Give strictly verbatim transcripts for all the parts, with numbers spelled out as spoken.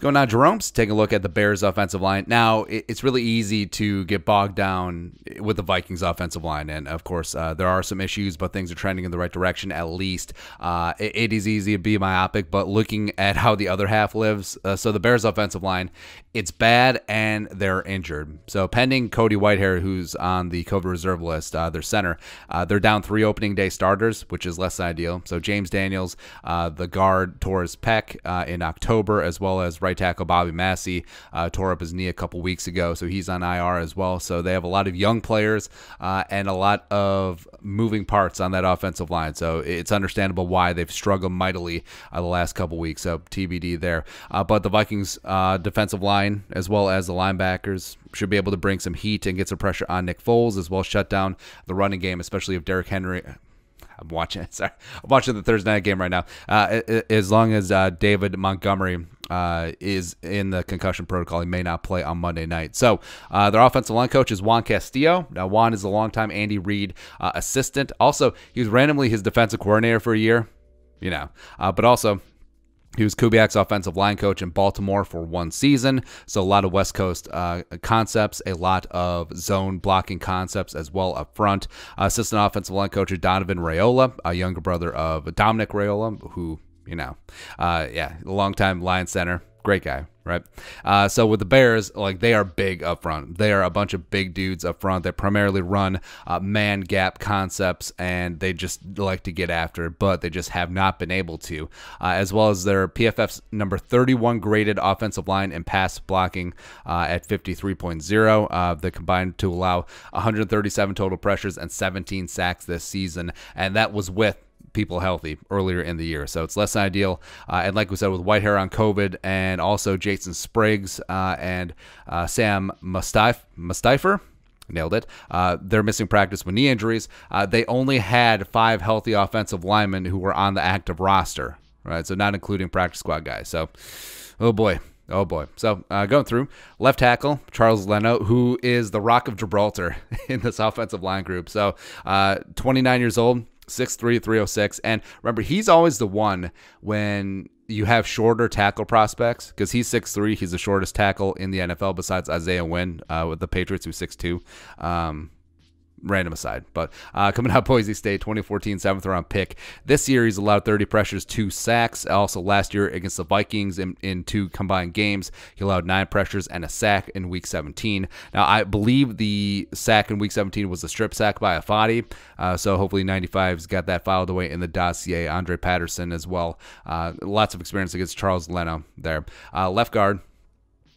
Let's go now, Jerome. Take a look at the Bears' offensive line. Now, it's really easy to get bogged down with the Vikings' offensive line, and of course, uh, there are some issues, but things are trending in the right direction. At least uh, it, it is easy to be myopic, but looking at how the other half lives, uh, so the Bears' offensive line, it's bad, and they're injured. So, pending Cody Whitehair, who's on the COVID reserve list, uh, their center, uh, they're down three opening day starters, which is less than ideal. So, James Daniels, uh, the guard, tore his pec uh, in October, as well as right tackle Bobby Massie uh, tore up his knee a couple weeks ago, so he's on I R as well. So they have a lot of young players uh, and a lot of moving parts on that offensive line, so it's understandable why they've struggled mightily uh, the last couple weeks, so T B D there. Uh, but the Vikings uh, defensive line as well as the linebackers should be able to bring some heat and get some pressure on Nick Foles, as well as shut down the running game, especially if Derrick Henry... I'm watching sorry, I'm watching the Thursday night game right now. Uh, as long as uh, David Montgomery uh, is in the concussion protocol, he may not play on Monday night. So uh, their offensive line coach is Juan Castillo. Now, Juan is a longtime Andy Reid uh, assistant. Also, he was randomly his defensive coordinator for a year, you know, uh, but also... he was Kubiak's offensive line coach in Baltimore for one season, so a lot of West Coast uh, concepts, a lot of zone blocking concepts as well up front. Uh, assistant offensive line coach is Donovan Raiola, a younger brother of Dominic Raiola, who, you know, uh, yeah, a longtime Lions center. Great guy, right? Uh, so with the Bears, like, they are big up front. They are a bunch of big dudes up front that primarily run uh, man gap concepts, and they just like to get after it, but they just have not been able to, uh, as well as their P F F's number thirty-one graded offensive line and pass blocking uh, at fifty-three point zero. Uh, they combined to allow one hundred thirty-seven total pressures and seventeen sacks this season, and that was with people healthy earlier in the year, so it's less ideal. Uh, and like we said, with Whitehair on COVID, and also Jason Spriggs uh, and uh, Sam Mustipher, nailed it. Uh, they're missing practice with knee injuries. Uh, they only had five healthy offensive linemen who were on the active roster, right? So not including practice squad guys. So, oh boy. Oh, boy. So uh, going through, left tackle, Charles Leno, who is the Rock of Gibraltar in this offensive line group. So uh, twenty-nine years old, six three, three oh six. And remember, he's always the one when you have shorter tackle prospects, because he's six three. He's the shortest tackle in the N F L besides Isaiah Wynn uh, with the Patriots, who's six two. Um, random aside, but uh, coming out of Boise State, twenty fourteen seventh round pick. This year, he's allowed thirty pressures, two sacks. Also, last year against the Vikings in, in two combined games, he allowed nine pressures and a sack in Week seventeen. Now, I believe the sack in Week seventeen was a strip sack by Afadi, uh, so hopefully ninety-five's got that filed away in the dossier. Andre Patterson as well. Uh, lots of experience against Charles Leno there. Uh, left guard.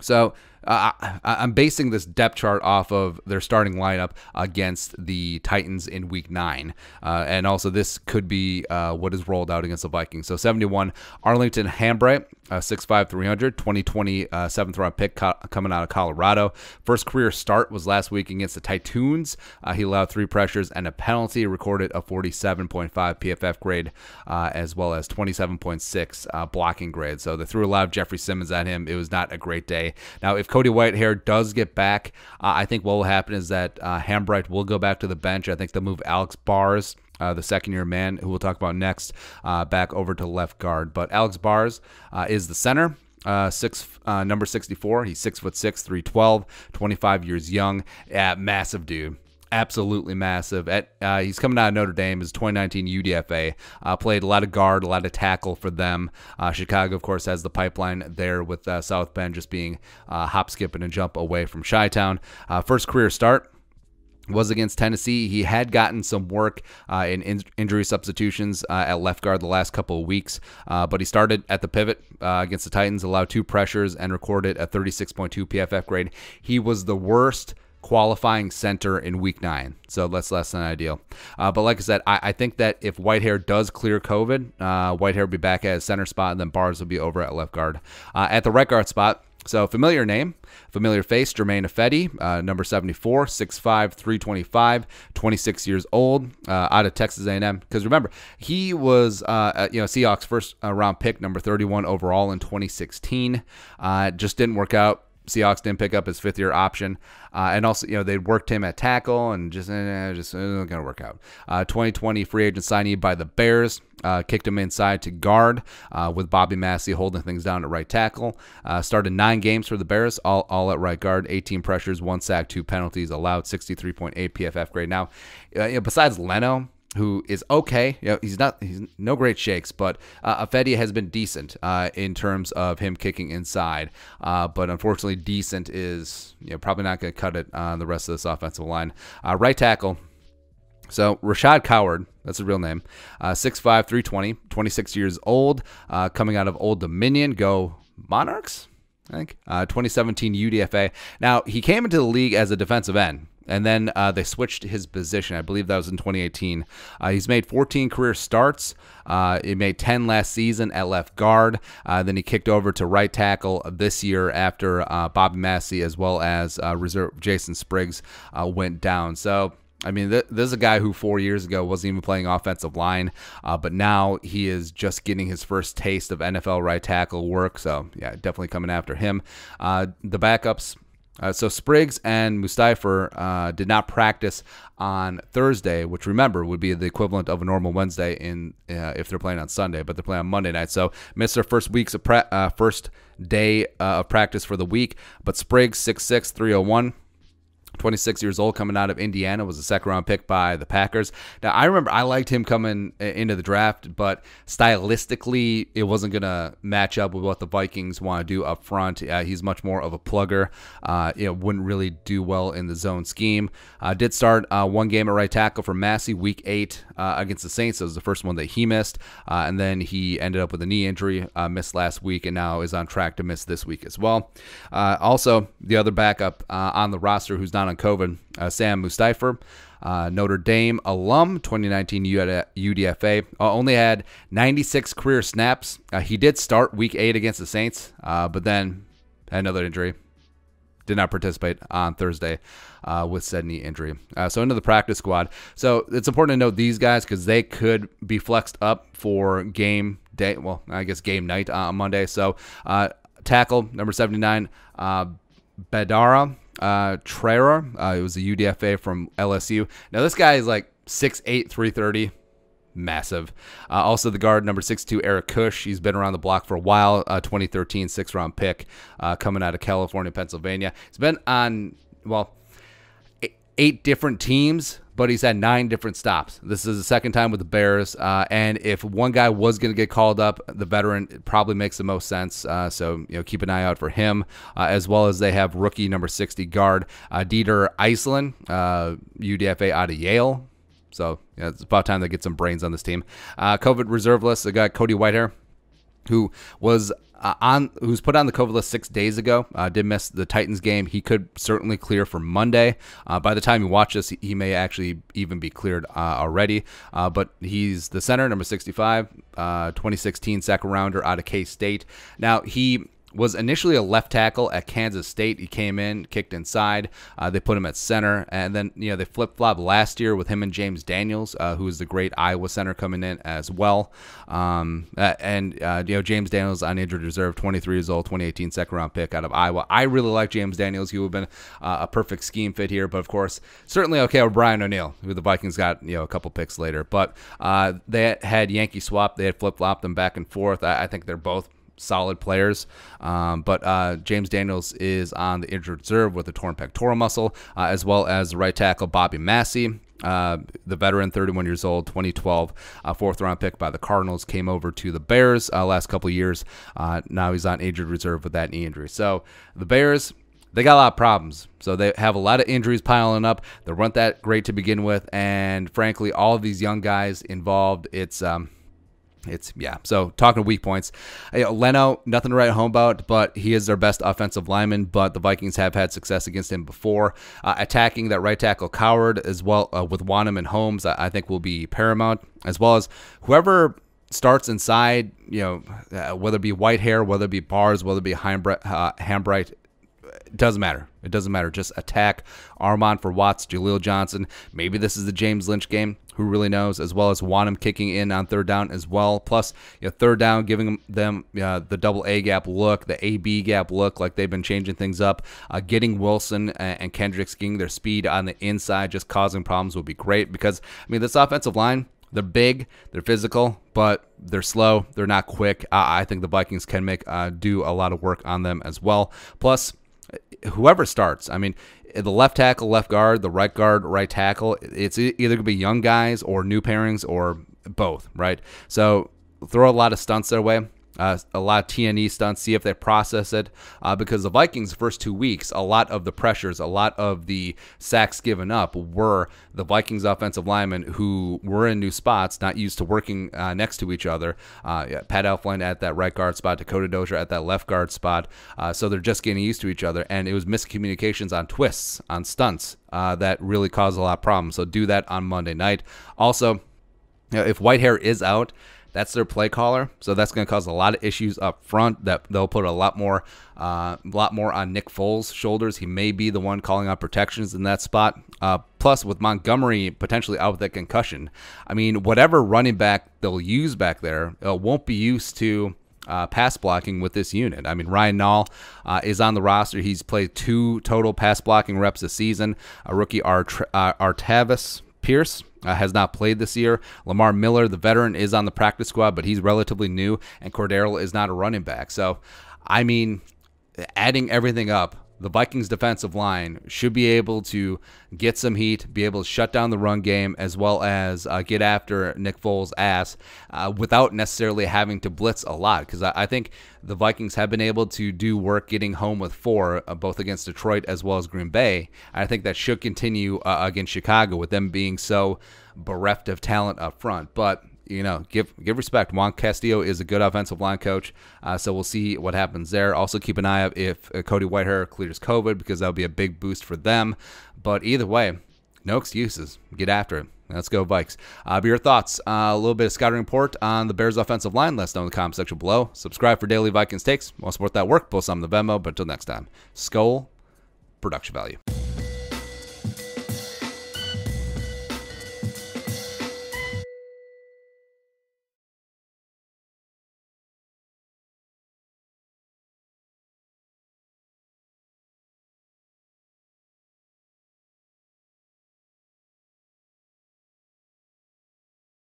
So uh, I'm basing this depth chart off of their starting lineup against the Titans in Week nine. Uh, and also this could be uh, what is rolled out against the Vikings. So seventy-one, Arlington Hambright, uh, six five, three hundred, twenty twenty uh, seventh round pick co coming out of Colorado. First career start was last week against the Titans. Uh, he allowed three pressures and a penalty, recorded a forty-seven point five P F F grade, uh, as well as twenty-seven point six uh, blocking grade. So they threw a lot of Jeffrey Simmons at him. It was not a great day. Now, if Cody Whitehair does get back, uh, I think what will happen is that uh, Hambright will go back to the bench. I think they'll move Alex Bars, uh, the second-year man, who we'll talk about next, uh, back over to left guard. But Alex Bars uh, is the center. Uh, six, uh, number sixty-four. He's six foot six, three twelve, twenty-five years young. Yeah, massive dude. Absolutely massive. At uh, he's coming out of Notre Dame. His twenty nineteen U D F A uh, played a lot of guard, a lot of tackle for them. Uh, Chicago, of course, has the pipeline there with uh, South Bend just being uh, hop, skip, and a jump away from Chi-Town. Uh, first career start was against Tennessee. He had gotten some work uh, in, in injury substitutions uh, at left guard the last couple of weeks, uh, but he started at the pivot uh, against the Titans, allowed two pressures, and recorded a thirty-six point two P F F grade. He was the worst qualifying center in Week nine, so that's less than ideal. Uh, but like I said, I, I think that if Whitehair does clear COVID, uh, Whitehair will be back at his center spot, and then Bars will be over at left guard. Uh, at the right guard spot, so familiar name, familiar face, Germain Ifedi, uh, number seventy-four, six five, three twenty-five, twenty-six years old, uh, out of Texas A and M. Because remember, he was uh, you know, Seahawks first round pick, number thirty-one overall in twenty sixteen. Uh, just didn't work out. Seahawks didn't pick up his fifth year option. Uh, and also, you know, they worked him at tackle and just, eh, just eh, not going to work out. Uh, twenty twenty free agent signee by the Bears. Uh, kicked him inside to guard uh, with Bobby Massie holding things down at right tackle. Uh, started nine games for the Bears, all, all at right guard. eighteen pressures, one sack, two penalties allowed, sixty-three point eight P F F grade. Now, uh, you know, besides Leno, who is okay. You know, he's not, he's no great shakes, but uh, Ifedi has been decent uh, in terms of him kicking inside. Uh, but unfortunately, decent is you know, probably not going to cut it on the rest of this offensive line. Uh, right tackle. So Rashaad Coward, that's a real name, uh, six five, three twenty, twenty-six years old, uh, coming out of Old Dominion. Go Monarchs, I think. Uh, twenty seventeen U D F A. Now, he came into the league as a defensive end. And then uh, they switched his position. I believe that was in twenty eighteen. Uh, he's made fourteen career starts. Uh, he made ten last season at left guard. Uh, then he kicked over to right tackle this year after uh, Bobby Massie as well as uh, reserve Jason Spriggs uh, went down. So, I mean, th this is a guy who four years ago wasn't even playing offensive line, uh, but now he is just getting his first taste of N F L right tackle work. So, yeah, definitely coming after him. Uh, the backups. Uh, so Spriggs and Mustipher uh, did not practice on Thursday, which remember would be the equivalent of a normal Wednesday in uh, if they're playing on Sunday, but they're playing on Monday night. So missed their first weeks of pra uh, first day uh, of practice for the week. But Spriggs, six six, three oh one, twenty-six years old, coming out of Indiana, was a second round pick by the Packers. Now I remember I liked him coming into the draft, but stylistically it wasn't gonna match up with what the Vikings want to do up front. Uh, he's much more of a plugger. Uh, you know, wouldn't really do well in the zone scheme. Uh, did start uh, one game at right tackle for Massie, week eight uh, against the Saints. It was the first one that he missed, uh, and then he ended up with a knee injury, uh, missed last week, and now is on track to miss this week as well. Uh, also, the other backup uh, on the roster who's not on COVID, uh, Sam Mustipher, uh, Notre Dame alum, twenty nineteen U D F A, uh, only had ninety-six career snaps. Uh, he did start week eight against the Saints, uh, but then had another injury. Did not participate on Thursday uh, with said knee injury. Uh, so into the practice squad. So it's important to note these guys because they could be flexed up for game day. Well, I guess game night on Monday. So uh, tackle number seventy-nine, uh, Bedara. Uh, Trerrer, uh, it was a U D F A from L S U. Now this guy is like six eight, three thirty, massive. Uh, also the guard number sixty-two, Eric Kush. He's been around the block for a while. Uh, twenty thirteen sixth round pick, uh, coming out of California, Pennsylvania. He's been on well eight different teams, but he's had nine different stops. This is the second time with the Bears, uh, and if one guy was going to get called up, the veteran probably makes the most sense. Uh, so you know, keep an eye out for him, uh, as well as they have rookie number sixty guard uh, Dieter Iceland, uh, U D F A out of Yale. So yeah, it's about time they get some brains on this team. Uh, COVID reserve list. They got Cody Whitehair, who was. Uh, on who's put on the COVID list six days ago, uh, did miss the Titans game. He could certainly clear for Monday. Uh, by the time you watch this, he, he may actually even be cleared uh, already. Uh, but he's the center, number sixty-five, uh, twenty sixteen second rounder out of K-State. Now, he was initially a left tackle at Kansas State. He came in, kicked inside. Uh, they put him at center, and then you know they flip-flopped last year with him and James Daniels, uh, who is the great Iowa center coming in as well. Um, and uh, you know James Daniels on injured reserve, twenty-three years old, twenty eighteen second-round pick out of Iowa. I really like James Daniels. He would have been uh, a perfect scheme fit here, but of course, certainly okay with Brian O'Neill, who the Vikings got you know a couple picks later. But uh, they had Yankee swap. They had flip-flopped them back and forth. I, I think they're both solid players, um, but uh, James Daniels is on the injured reserve with a torn pectoral muscle, uh, as well as the right tackle Bobby Massie, uh, the veteran, thirty-one years old, twenty twelve uh, fourth round pick by the Cardinals, came over to the Bears uh, last couple of years. Uh, now he's on injured reserve with that knee injury. So the Bears, they got a lot of problems. So they have a lot of injuries piling up. They weren't that great to begin with, and frankly, all of these young guys involved, it's um, It's yeah. So talking weak points, you know, Leno, nothing to write home about, but he is their best offensive lineman. But the Vikings have had success against him before. Uh, attacking that right tackle Coward as well uh, with Wanham and Holmes, I, I think will be paramount, as well as whoever starts inside. You know, uh, whether it be Whitehair, whether it be Bars, whether it be Hambright, uh, Hambright, it doesn't matter. It doesn't matter. Just attack Armon for Watts, Jaleel Johnson. Maybe this is the James Lynch game. who really knows, as well as Wanham kicking in on third down as well. Plus, you know, third down, giving them uh, the double A gap look, the A B gap look, like they've been changing things up. Uh, getting Wilson and Kendricks, getting their speed on the inside, just causing problems would be great because, I mean, this offensive line, they're big, they're physical, but they're slow, they're not quick. Uh, I think the Vikings can make uh, do a lot of work on them as well. Plus, whoever starts, I mean, the left tackle, left guard, the right guard, right tackle, it's either going to be young guys or new pairings or both, right? So throw a lot of stunts their way, uh, a lot of T N E stunts, see if they process it, uh, because the Vikings' first two weeks, a lot of the pressures, a lot of the sacks given up were the Vikings offensive linemen who were in new spots, not used to working uh, next to each other. Uh, yeah, Pat Elflein at that right guard spot, Dakota Dozier at that left guard spot. Uh, so they're just getting used to each other, and it was miscommunications on twists, on stunts uh, that really caused a lot of problems. So do that on Monday night. Also, you know, if Whitehair is out, that's their play caller, so that's going to cause a lot of issues up front. That they'll put a lot more, uh, lot more on Nick Foles' shoulders. He may be the one calling out protections in that spot. Uh, plus, with Montgomery potentially out with that concussion, I mean, whatever running back they'll use back there uh, won't be used to uh, pass blocking with this unit. I mean, Ryan Nall uh, is on the roster. He's played two total pass blocking reps this season. A rookie Art uh, Artavis Pierce. Uh, has not played this year. Lamar Miller, the veteran, is on the practice squad, but he's relatively new, and Cordero is not a running back. So, I mean, adding everything up, the Vikings defensive line should be able to get some heat, be able to shut down the run game, as well as uh, get after Nick Foles' ass uh, without necessarily having to blitz a lot, because I, I think the Vikings have been able to do work getting home with four, uh, both against Detroit as well as Green Bay. And I think that should continue uh, against Chicago with them being so bereft of talent up front. But you know, give give respect. Juan Castillo is a good offensive line coach, uh, so we'll see what happens there. Also, keep an eye out if uh, Cody Whitehair clears COVID, because that'll be a big boost for them. But either way, no excuses. Get after it. Let's go, Vikes. Uh, but your thoughts, uh, a little bit of scouting report on the Bears' offensive line. Let us know in the comment section below. Subscribe for daily Vikings takes. Want to support that work? Post on the Venmo. But until next time, Skol, production value.